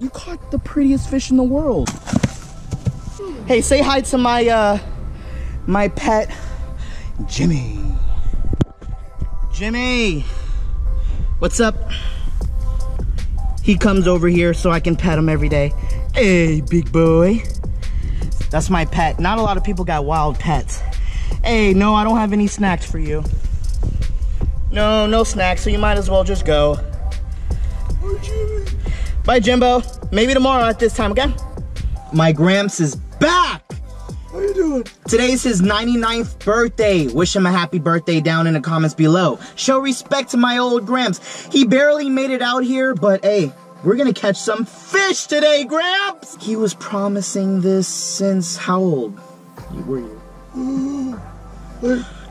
You caught the prettiest fish in the world. Hey, say hi to my my pet Jimmy. Jimmy, what's up? He comes over here so I can pet him every day. Hey, big boy. That's my pet. Not a lot of people got wild pets. Hey, no, I don't have any snacks for you. No, no snacks, so you might as well just go. Bye, Jimmy. Bye, Jimbo. Maybe tomorrow at this time, okay? My Gramps is back. How you doing? Today's his 99th birthday. Wish him a happy birthday down in the comments below. Show respect to my old Gramps. He barely made it out here, but hey, we're gonna catch some fish today, Gramps. He was promising this since how old were you?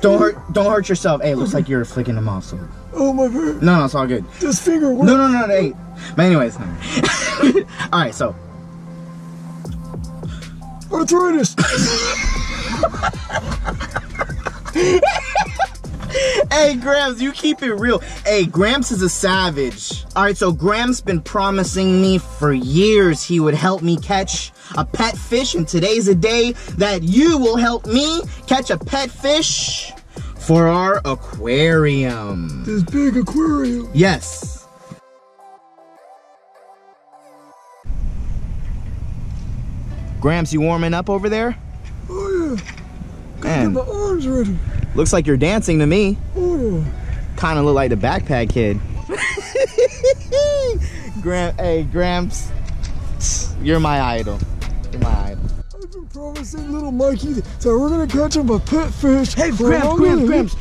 Don't hurt yourself. Hey, it looks like you're flicking him off, so. Oh, my bird. No, it's all good. This finger works. No, hey. But anyways. All right, so. Arthritis. Hey, Gramps, you keep it real. Hey, Gramps is a savage. All right, so Gramps been promising me for years he would help me catch a pet fish, and today's a day that you will help me catch a pet fish for our aquarium. This big aquarium. Yes. Gramps, you warming up over there? Oh yeah. Gotta get my arms ready. Looks like you're dancing to me. Oh yeah. Kinda look like the backpack kid. Hey Gramps, you're my idol. You're my idol. I've been promising little Mikey that we're gonna catch him a pet fish. Hey Gramps,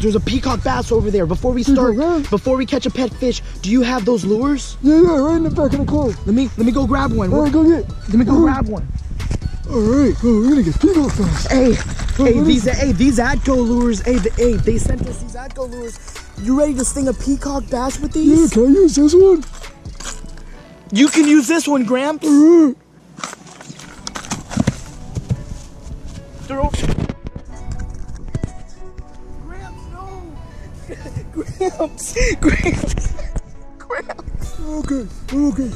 there's a peacock bass over there. Before we start, before we catch a pet fish, do you have those lures? Yeah, right in the back of the clothes. Let me go grab one. All right, go get. Let me go grab one. Alright, well, we're gonna get peacock bass. Hey, these ADCO lures, they sent us these ADCO lures. You ready to sting a peacock bass with these? Yeah, can I use this one? You can use this one, Gramps. Alright. Gramps, no! Gramps! Okay.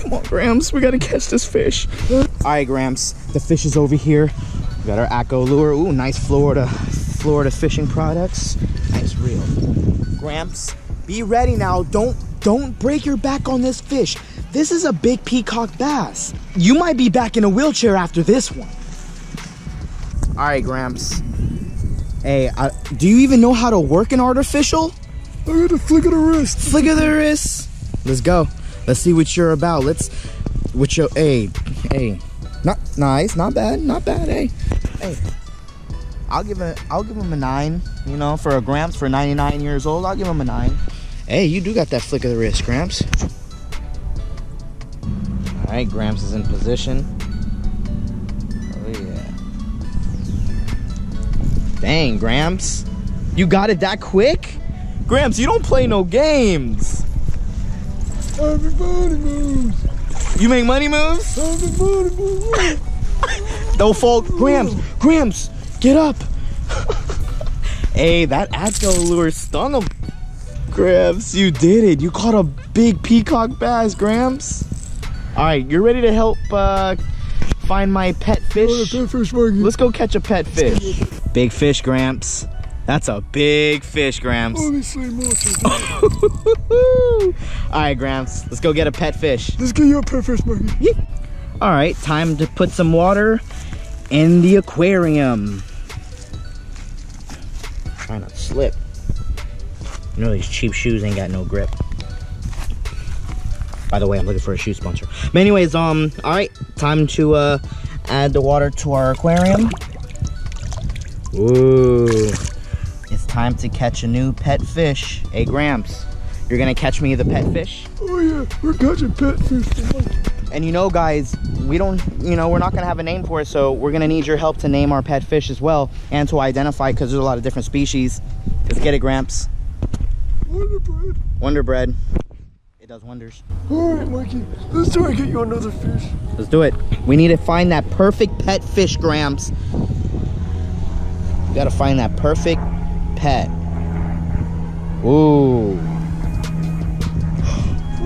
Come on, Gramps, we gotta catch this fish. All right, Gramps, the fish is over here. We got our Akko lure. Ooh, nice Florida Fishing Products. Nice reel. Gramps, be ready now. Don't break your back on this fish. This is a big peacock bass. You might be back in a wheelchair after this one. All right, Gramps. Hey, do you even know how to work an artificial? I got to flick of the wrist. Flick of the wrist. Let's go. Let's see what you're about. Not nice, not bad, hey. Hey. I'll give him a 9, you know, for a Gramps for 99 years old. I'll give him a 9. Hey, you do got that flick of the wrist, Gramps. All right, Gramps is in position. Oh yeah. Dang, Gramps. You got it that quick? Gramps, you don't play no games. Everybody moves. You make money moves? Everybody moves. Don't fall. Gramps, get up. Hey, that ADCO lure stung him. Gramps, you did it. You caught a big peacock bass, Gramps. All right, you're ready to help find my pet fish? Let's go catch a pet fish. Big fish, Gramps. That's a big fish, Gramps. Honestly, Alright, Gramps, let's go get a pet fish. Let's get you a pet fish, Mikey. Yeah. Alright, time to put some water in the aquarium. Try not to slip. You know these cheap shoes ain't got no grip. By the way, I'm looking for a shoe sponsor. But anyways, alright, time to add the water to our aquarium. Ooh. It's time to catch a new pet fish. Hey, Gramps, you're gonna catch me the pet fish? Oh yeah, we're catching pet fish. And you know, guys, we're not gonna have a name for it, so we're gonna need your help to name our pet fish as well, and to identify, because there's a lot of different species. Let's get it, Gramps. Wonderbread. Wonderbread. It does wonders. All right, Mikey, let's try and get you another fish. Let's do it. We need to find that perfect pet fish, Gramps. We gotta find that perfect pet. Ooh.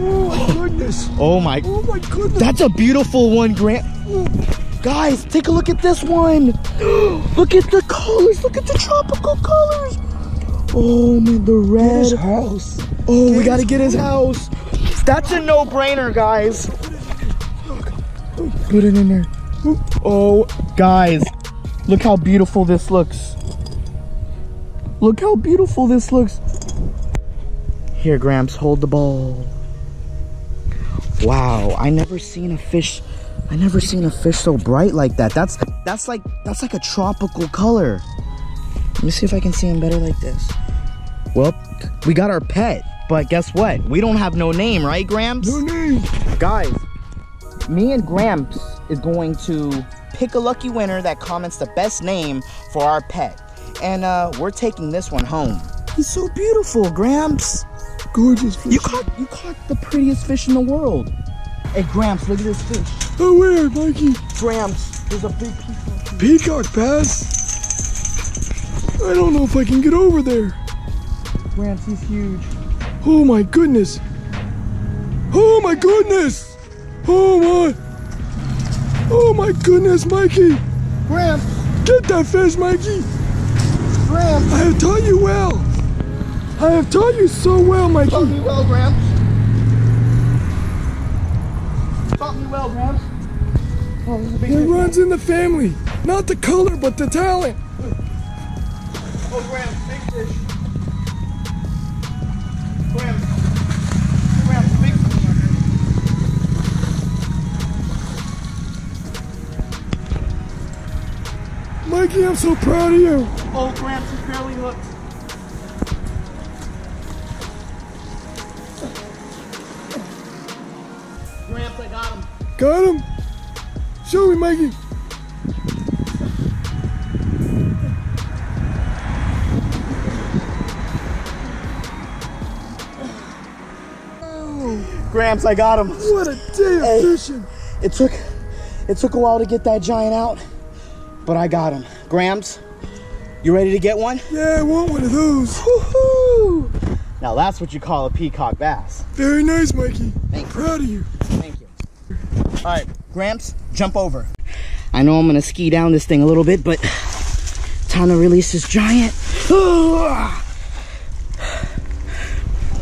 Oh, this. Oh my. Oh my goodness. That's a beautiful one, Grant. Guys, take a look at this one. Look at the colors. Look at the tropical colors. Oh man, the red. Get his house. Oh, we gotta get his house. That's a no-brainer, guys. Put it in there. Oh, guys, look how beautiful this looks. Look how beautiful this looks. Here, Gramps, hold the ball. Wow, I never seen a fish so bright like that. That's like a tropical color. Let me see if I can see him better like this. Well, we got our pet, but guess what? We don't have no name, right, Gramps? No name. Guys, me and Gramps is going to pick a lucky winner that comments the best name for our pet. And we're taking this one home. He's so beautiful, Gramps. Gorgeous fish. You caught the prettiest fish in the world. Hey, Gramps, look at this fish. Oh, where, Mikey? Gramps, there's a big peacock. Peacock bass? I don't know if I can get over there. Gramps, he's huge. Oh my goodness. Oh my goodness. Oh my. Oh my goodness, Mikey. Gramps. Get that fish, Mikey. Gramps. I have taught you well. I have taught you so well, Mikey. Taught me well, Gramps. Taught me well, Gramps. Oh, this is a big fish. It runs in the family. Not the color, but the talent. Oh, Gramps, big fish. Gramps, big fish. Mikey, I'm so proud of you. Oh, Gramps, he's barely hooked. Gramps, I got him. Got him? Show me, Mikey. Gramps, I got him. What a day of fishing. It took a while to get that giant out, but I got him. Gramps, you ready to get one? Yeah, I want one of those. Woo-hoo. Now that's what you call a peacock bass. Very nice, Mikey. Thank you. Proud of you. Thank you. All right, Gramps, jump over. I know I'm gonna ski down this thing a little bit, but time to release this giant.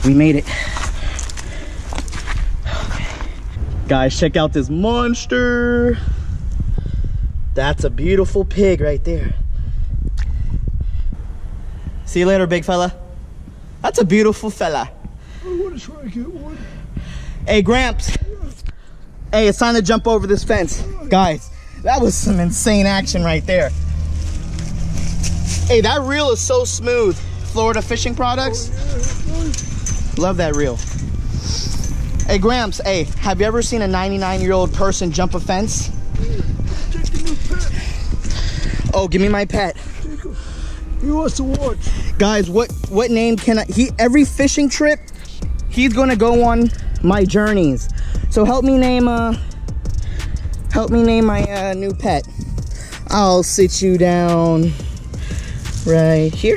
We made it. Guys, check out this monster. That's a beautiful pig right there. See you later, big fella. That's a beautiful fella. I want to try to get one. Hey, Gramps. Yeah. Hey, it's time to jump over this fence. Guys, that was some insane action right there. Hey, that reel is so smooth. Florida Fishing Products. Oh, yeah, nice. Love that reel. Hey, Gramps, hey, have you ever seen a 99-year-old person jump a fence? Oh, give me my pet. He wants to watch. Guys, what name can I... Every fishing trip, he's going to go on my journeys. So help me name my new pet. I'll sit you down right here.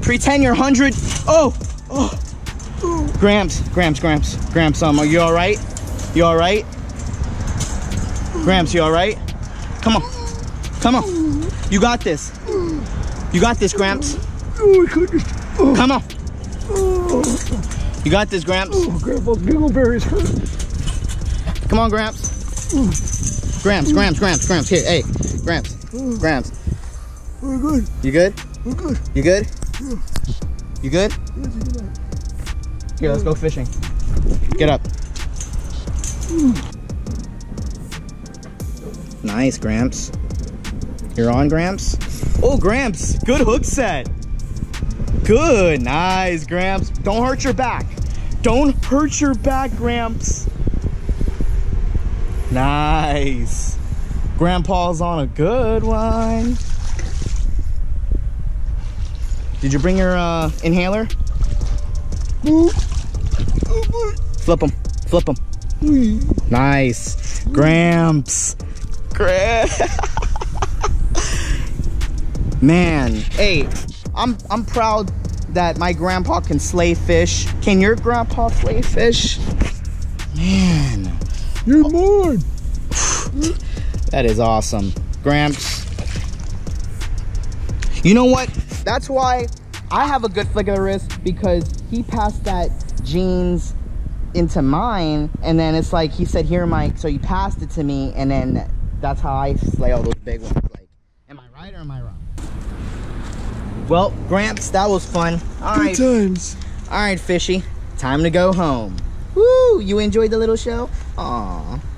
Pretend you're 100... Oh! Oh! Gramps, are you all right? You all right? Gramps, you all right? Come on, come on. You got this. You got this, Gramps. Oh my goodness. Come on. You got this, Gramps. Oh, Grandpa's giggleberries hurt. Come on, Gramps. Gramps, here, hey, Gramps. We're good. You good? We're good. You good? You good? Here, let's go fishing. Get up. Nice, Gramps. You're on, Gramps? Oh, Gramps, good hook set. Good, nice, Gramps. Don't hurt your back. Don't hurt your back, Gramps. Nice. Grandpa's on a good one. Did you bring your inhaler? Flip him. Nice. Gramps. Man, hey, I'm proud that my grandpa can slay fish. Can your grandpa slay fish? Man. You're bored. That is awesome. Gramps. You know what? That's why I have a good flick of the wrist, because he passed that genes into mine, and then it's like he said, here Mike, so you passed it to me, and then that's how I slay all those big ones. Like, am I right or am I wrong? Well, Gramps, that was fun. All right. Good times. All right, Fishy, time to go home. Woo, you enjoyed the little show? Aww.